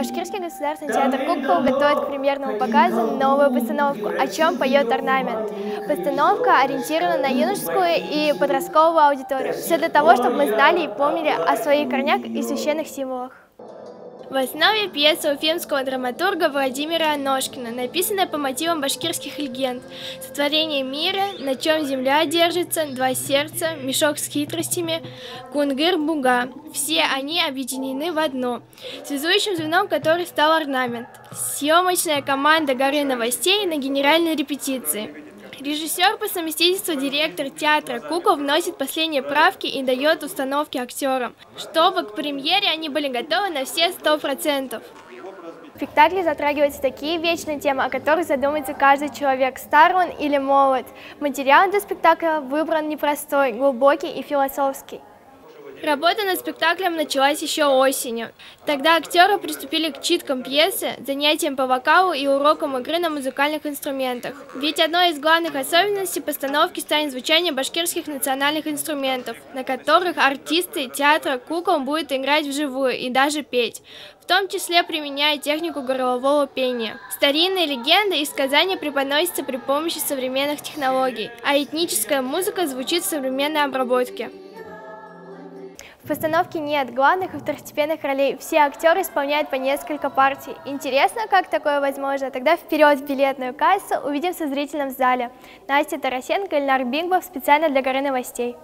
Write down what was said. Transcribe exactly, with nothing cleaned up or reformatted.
Башкирский государственный театр Кукол готовит к премьерному показу новую постановку «О чем поет орнамент». Постановка ориентирована на юношескую и подростковую аудиторию. Все для того, чтобы мы знали и помнили о своих корнях и священных символах. В основе пьеса уфимского драматурга Владимира Аножкина, написанная по мотивам башкирских легенд «Сотворение мира», «На чем земля держится», «Два сердца», «Мешок с хитростями», «Кунгыр-Буга». Все они объединены в одно, связующим звеном которой стал орнамент. Съемочная команда «Горы новостей» на генеральной репетиции. Режиссер по совместительству директор театра Кукол вносит последние правки и дает установки актерам, чтобы к премьере они были готовы на все сто процентов. В спектакле затрагиваются такие вечные темы, о которых задумается каждый человек, стар он или молод. Материал для спектакля выбран непростой, глубокий и философский. Работа над спектаклем началась еще осенью. Тогда актеры приступили к читкам пьесы, занятиям по вокалу и урокам игры на музыкальных инструментах. Ведь одной из главных особенностей постановки станет звучание башкирских национальных инструментов, на которых артисты театра Кукол будут играть вживую и даже петь, в том числе применяя технику горлового пения. Старинные легенды и сказания преподносятся при помощи современных технологий, а этническая музыка звучит в современной обработке. В постановке нет главных и второстепенных ролей. Все актеры исполняют по несколько партий. Интересно, как такое возможно? Тогда вперед в билетную кассу. Увидимся в зрительном зале. Настя Тарасенко, Эльнар Бингбов. Специально для «Горы новостей».